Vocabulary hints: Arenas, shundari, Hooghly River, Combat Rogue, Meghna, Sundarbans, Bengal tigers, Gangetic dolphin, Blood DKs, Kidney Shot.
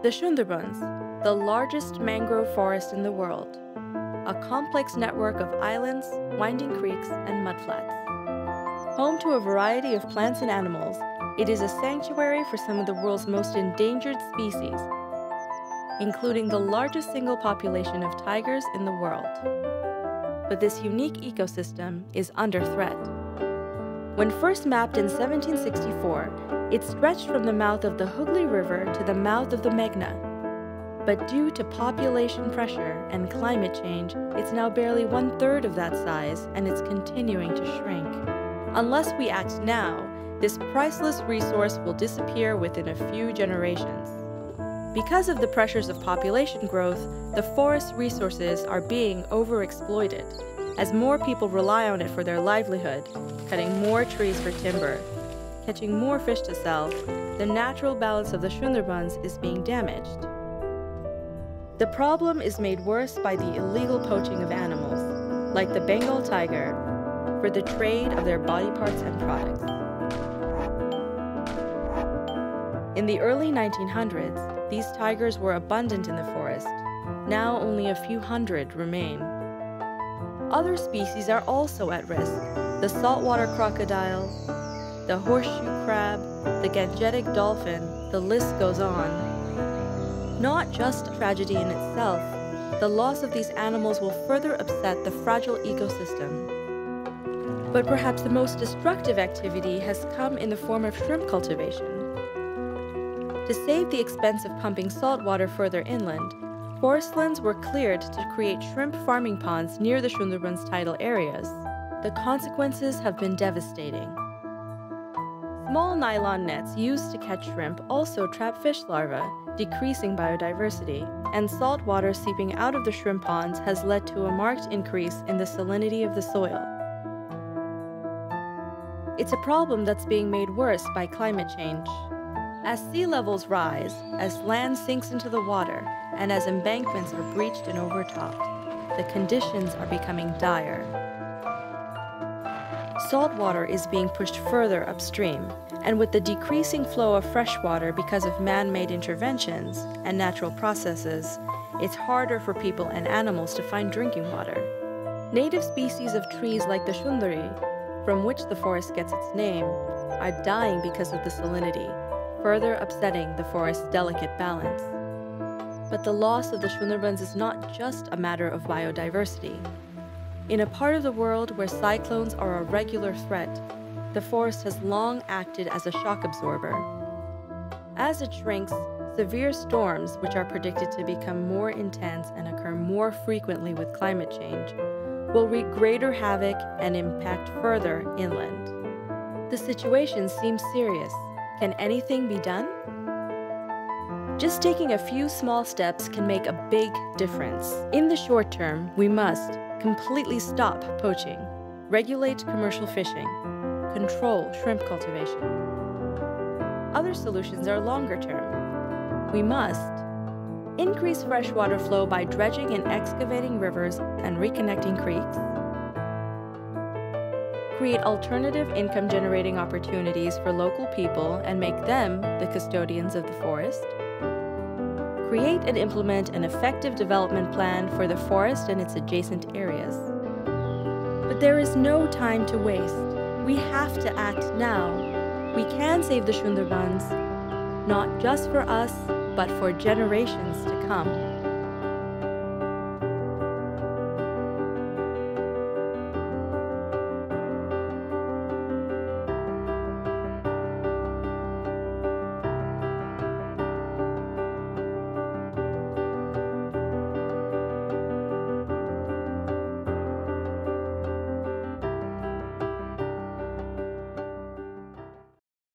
The Sundarbans, the largest mangrove forest in the world, a complex network of islands, winding creeks, and mudflats. Home to a variety of plants and animals, it is a sanctuary for some of the world's most endangered species, including the largest single population of tigers in the world. But this unique ecosystem is under threat. When first mapped in 1764, it stretched from the mouth of the Hooghly River to the mouth of the Meghna. But due to population pressure and climate change, it's now barely 1/3 of that size, and it's continuing to shrink. Unless we act now, this priceless resource will disappear within a few generations. Because of the pressures of population growth, the forest resources are being overexploited, as more people rely on it for their livelihood, cutting more trees for timber, catching more fish to sell. The natural balance of the Sundarbans is being damaged. The problem is made worse by the illegal poaching of animals, like the Bengal tiger, for the trade of their body parts and products. In the early 1900s, these tigers were abundant in the forest. Now only a few hundred remain. Other species are also at risk: the saltwater crocodile, the horseshoe crab, the Gangetic dolphin, the list goes on. Not just a tragedy in itself, the loss of these animals will further upset the fragile ecosystem. But perhaps the most destructive activity has come in the form of shrimp cultivation. To save the expense of pumping salt water further inland, forest lands were cleared to create shrimp farming ponds near the Sundarbans' tidal areas. The consequences have been devastating. Small nylon nets used to catch shrimp also trap fish larvae, decreasing biodiversity, and salt water seeping out of the shrimp ponds has led to a marked increase in the salinity of the soil. It's a problem that's being made worse by climate change. As sea levels rise, as land sinks into the water, and as embankments are breached and overtopped, the conditions are becoming dire. Salt water is being pushed further upstream, and with the decreasing flow of fresh water because of man-made interventions and natural processes, it's harder for people and animals to find drinking water. Native species of trees like the shundari, from which the forest gets its name, are dying because of the salinity, further upsetting the forest's delicate balance. But the loss of the Sundarbans is not just a matter of biodiversity. In a part of the world where cyclones are a regular threat, the forest has long acted as a shock absorber. As it shrinks, severe storms, which are predicted to become more intense and occur more frequently with climate change, will wreak greater havoc and impact further inland. The situation seems serious. Can anything be done? Just taking a few small steps can make a big difference. In the short term, we must completely stop poaching, regulate commercial fishing, control shrimp cultivation. Other solutions are longer term. We must increase freshwater flow by dredging and excavating rivers and reconnecting creeks. Create alternative income-generating opportunities for local people and make them the custodians of the forest. Create and implement an effective development plan for the forest and its adjacent areas. But there is no time to waste. We have to act now. We can save the Sundarbans, not just for us, but for generations to come.